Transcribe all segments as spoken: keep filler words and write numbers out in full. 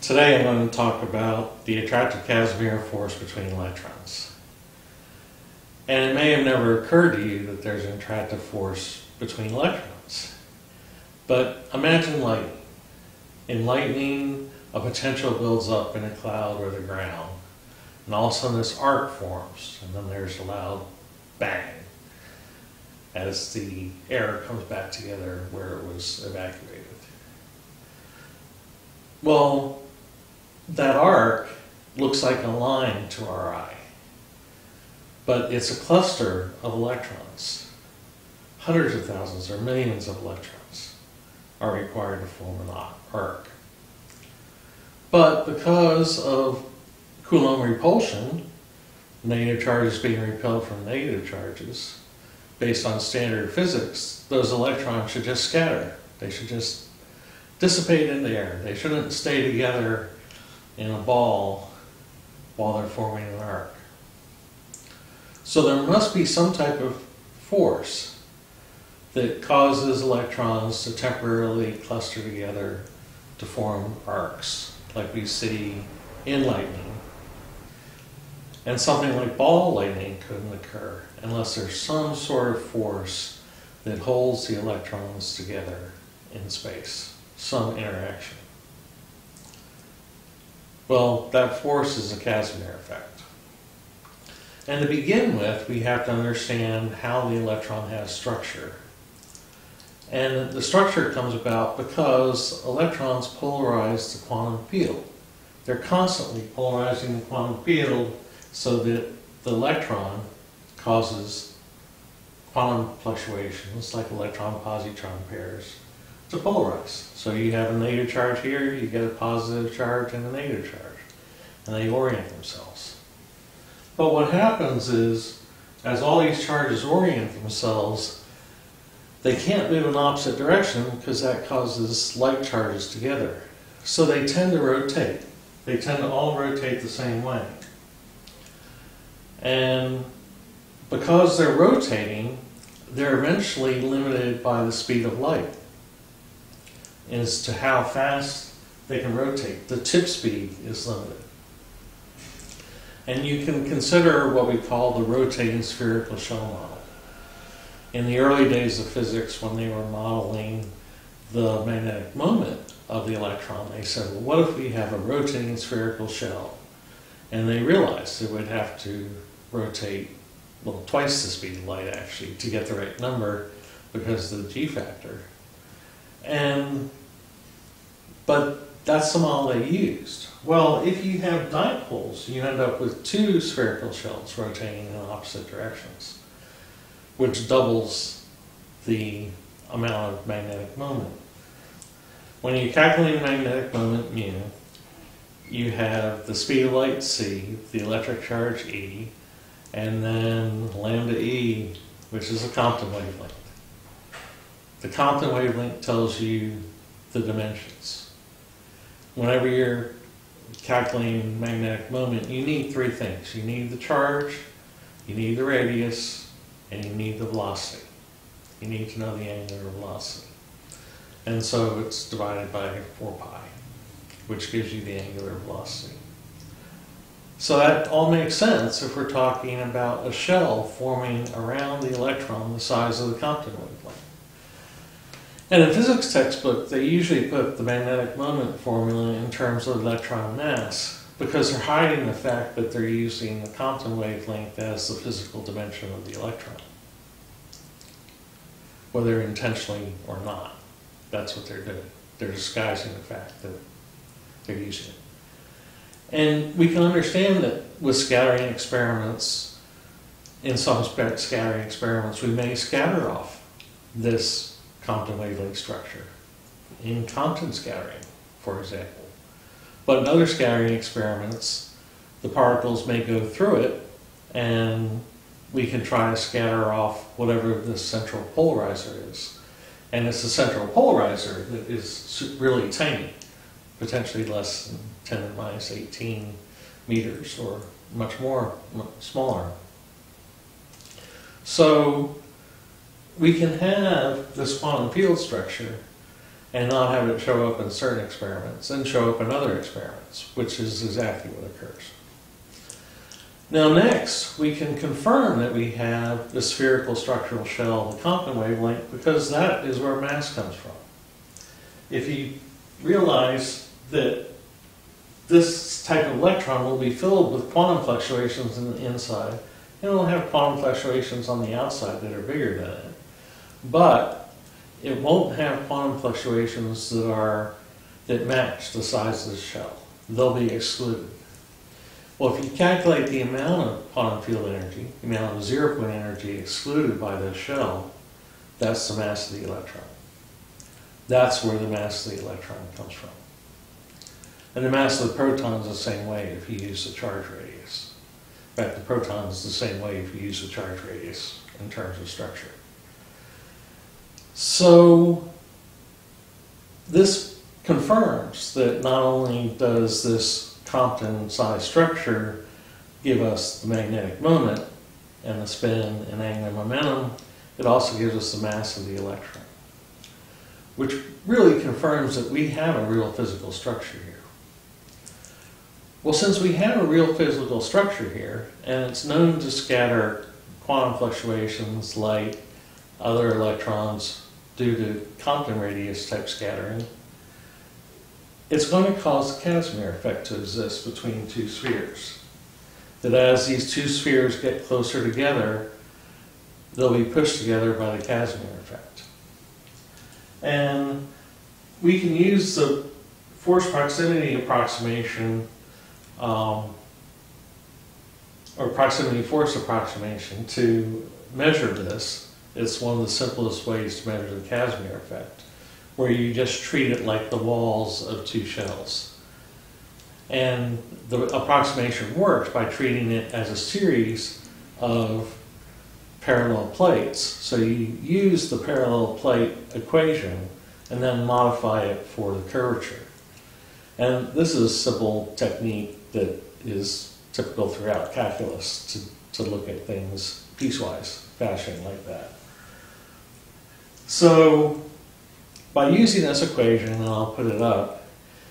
Today I'm going to talk about the attractive Casimir force between electrons. And it may have never occurred to you that there's an attractive force between electrons. But imagine light. In lightning, a potential builds up in a cloud or the ground. And all of a sudden this arc forms, and then there's a loud bang as the air comes back together where it was evacuated. Well, that arc looks like a line to our eye, but it's a cluster of electrons. Hundreds of thousands or millions of electrons are required to form an arc. But because of Coulomb repulsion, negative charges being repelled from negative charges, based on standard physics, those electrons should just scatter. They should just dissipate in the air. They shouldn't stay together in a ball while they're forming an arc. So there must be some type of force that causes electrons to temporarily cluster together to form arcs, like we see in lightning. And something like ball lightning couldn't occur unless there's some sort of force that holds the electrons together in space, some interaction. Well, that force is the Casimir effect. And to begin with, we have to understand how the electron has structure. And the structure comes about because electrons polarize the quantum field. They're constantly polarizing the quantum field so that the electron causes quantum fluctuations, like electron-positron pairs, to polarize. So you have a negative charge here, you get a positive charge and a negative charge, and they orient themselves. But what happens is, as all these charges orient themselves, they can't move in opposite direction because that causes like charges together. So they tend to rotate. They tend to all rotate the same way. And because they're rotating, they're eventually limited by the speed of light as to how fast they can rotate. The tip speed is limited. And you can consider what we call the rotating spherical shell model. In the early days of physics, when they were modeling the magnetic moment of the electron, they said, well, what if we have a rotating spherical shell? And they realized it would have to rotate, well, twice the speed of light, actually, to get the right number because of the g factor. And, but that's the model they used. Well, if you have dipoles, you end up with two spherical shells rotating in opposite directions, which doubles the amount of magnetic moment. When you calculate magnetic moment mu, you have the speed of light c, the electric charge e, and then lambda e, which is a Compton wavelength. The Compton wavelength tells you the dimensions. Whenever you're calculating magnetic moment, you need three things. You need the charge, you need the radius, and you need the velocity. You need to know the angular velocity. And so it's divided by four pi. Which gives you the angular velocity. So that all makes sense if we're talking about a shell forming around the electron the size of the Compton wavelength. And in physics textbook, they usually put the magnetic moment formula in terms of electron mass because they're hiding the fact that they're using the Compton wavelength as the physical dimension of the electron, whether intentionally or not. That's what they're doing. They're disguising the fact that they're using it. And we can understand that with scattering experiments, in some scattering experiments, we may scatter off this Compton wavelength structure in Compton scattering, for example. But in other scattering experiments, the particles may go through it, and we can try to scatter off whatever the central polarizer is. And it's the central polarizer that is really tiny, potentially less than ten to the minus eighteen meters, or much more, much smaller. So we can have this quantum field structure and not have it show up in certain experiments and show up in other experiments, which is exactly what occurs. Now next, we can confirm that we have the spherical structural shell, the Compton wavelength, because that is where mass comes from. If you realize that this type of electron will be filled with quantum fluctuations on the inside, and it'll have quantum fluctuations on the outside that are bigger than it, but it won't have quantum fluctuations that are that match the size of the shell. They'll be excluded. Well, if you calculate the amount of quantum field energy, the amount of zero-point energy excluded by the shell, that's the mass of the electron. That's where the mass of the electron comes from. And the mass of the proton is the same way if you use the charge radius. In fact, the proton is the same way if you use the charge radius in terms of structure. So this confirms that not only does this Compton-sized structure give us the magnetic moment and the spin and angular momentum, it also gives us the mass of the electron, which really confirms that we have a real physical structure here. Well, since we have a real physical structure here, and it's known to scatter quantum fluctuations, light, other electrons due to Compton radius type scattering, it's going to cause the Casimir effect to exist between two spheres. That as these two spheres get closer together, they'll be pushed together by the Casimir effect. And we can use the force proximity approximation, um, or proximity force approximation, to measure this. It's one of the simplest ways to measure the Casimir effect, where you just treat it like the walls of two shells. And the approximation works by treating it as a series of parallel plates. So you use the parallel plate equation and then modify it for the curvature. And this is a simple technique that is typical throughout calculus, to, to look at things piecewise fashion like that. So by using this equation, and I'll put it up,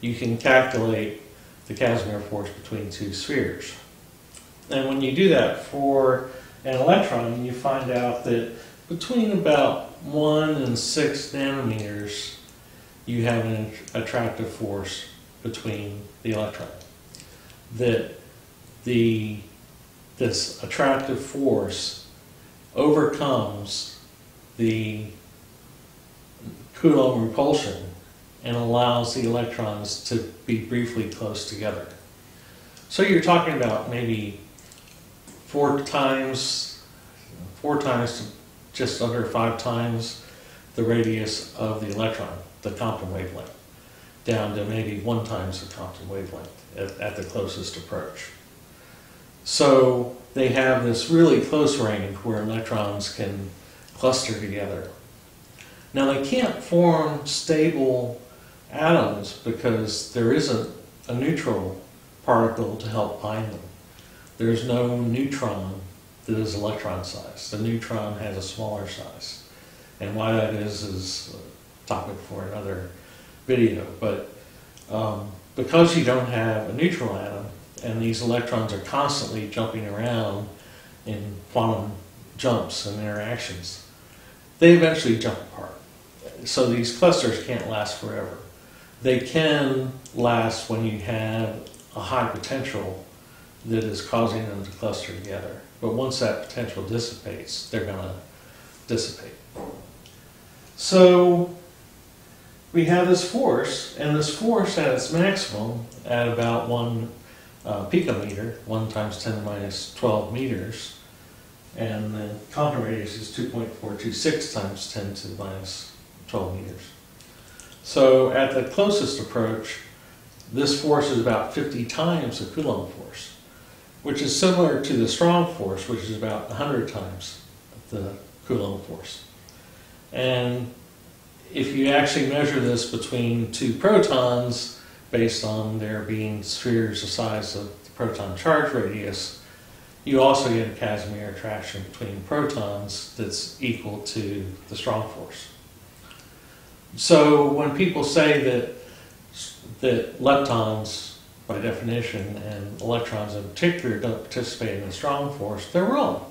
you can calculate the Casimir force between two spheres. And when you do that for an electron, you find out that between about one and six nanometers, you have an attractive force between the electron. That the, this attractive force overcomes the Coulomb repulsion and allows the electrons to be briefly close together. So you're talking about maybe four times, four times to just under five times the radius of the electron, the Compton wavelength, down to maybe one times the Compton wavelength at, at the closest approach. So they have this really close range where electrons can cluster together. Now they can't form stable atoms because there isn't a neutral particle to help bind them. There's no neutron that is electron size. The neutron has a smaller size. And why that is is a topic for another video. But um, because you don't have a neutral atom and these electrons are constantly jumping around in quantum jumps and interactions, they eventually jump apart. So these clusters can't last forever. They can last when you have a high potential that is causing them to cluster together. But once that potential dissipates, they're going to dissipate. So we have this force, and this force at its maximum at about one uh, picometer, one times ten to the minus twelve meters, and the Compton radius is two point four two six times ten to the minus twelve meters. So at the closest approach, this force is about fifty times the Coulomb force, which is similar to the strong force, which is about one hundred times the Coulomb force. And if you actually measure this between two protons, based on there being spheres the size of the proton charge radius, you also get a Casimir attraction between protons that's equal to the strong force. So when people say that that leptons, by definition, and electrons in particular don't participate in a strong force, they're wrong.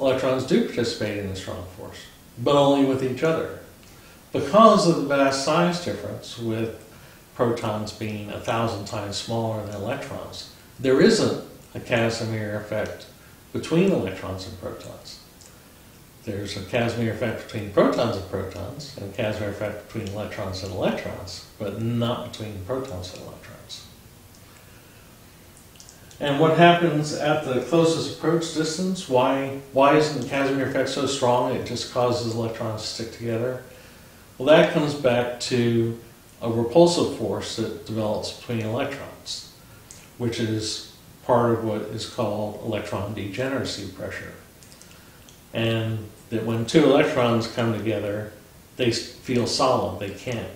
Electrons do participate in a strong force, but only with each other. Because of the vast size difference, with protons being a thousand times smaller than electrons, there isn't a Casimir effect between electrons and protons. There's a Casimir effect between protons and protons, and a Casimir effect between electrons and electrons, but not between protons and electrons. And what happens at the closest approach distance? Why, why isn't the Casimir effect so strong it just causes electrons to stick together? Well, that comes back to a repulsive force that develops between electrons, which is part of what is called electron degeneracy pressure. And that when two electrons come together, they feel solid. They can't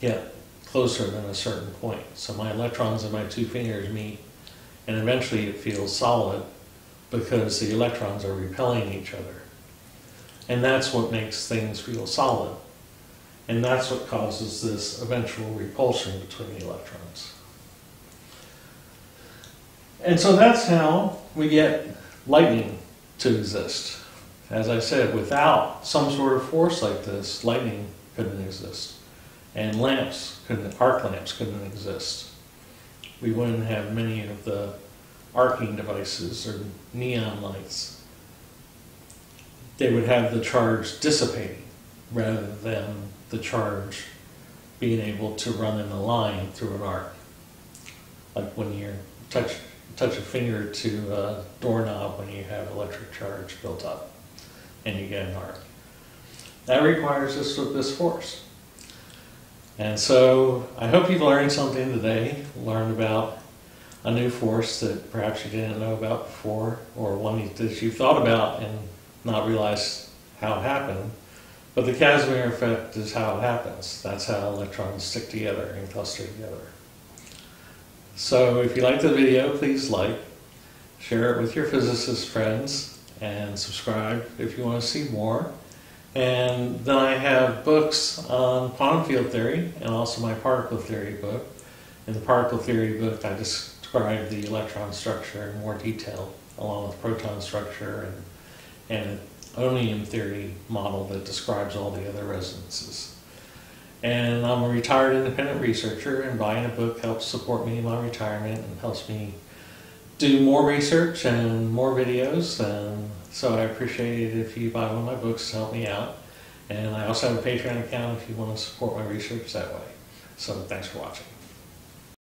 get closer than a certain point. So my electrons and my two fingers meet, and eventually it feels solid because the electrons are repelling each other. And that's what makes things feel solid. And that's what causes this eventual repulsion between the electrons. And so that's how we get lightning to exist. As I said, without some sort of force like this, lightning couldn't exist. And lamps couldn't, arc lamps couldn't exist. We wouldn't have many of the arcing devices or neon lights. They would have the charge dissipating rather than the charge being able to run in a line through an arc. Like when you touch, touch a finger to a doorknob when you have electric charge built up and you get an arc. That requires this, this force. And so I hope you've learned something today, learned about a new force that perhaps you didn't know about before, or one that you thought about and not realized how it happened. But the Casimir effect is how it happens. That's how electrons stick together and cluster together. So if you liked the video, please like, share it with your physicist friends, and subscribe if you want to see more. And then I have books on quantum field theory and also my particle theory book. In the particle theory book, I describe the electron structure in more detail, along with proton structure and, and Only theory model that describes all the other resonances. And I'm a retired independent researcher, and buying a book helps support me in my retirement and helps me do more research and more videos, and so I appreciate it if you buy one of my books to help me out. And I also have a Patreon account if you want to support my research that way. So thanks for watching.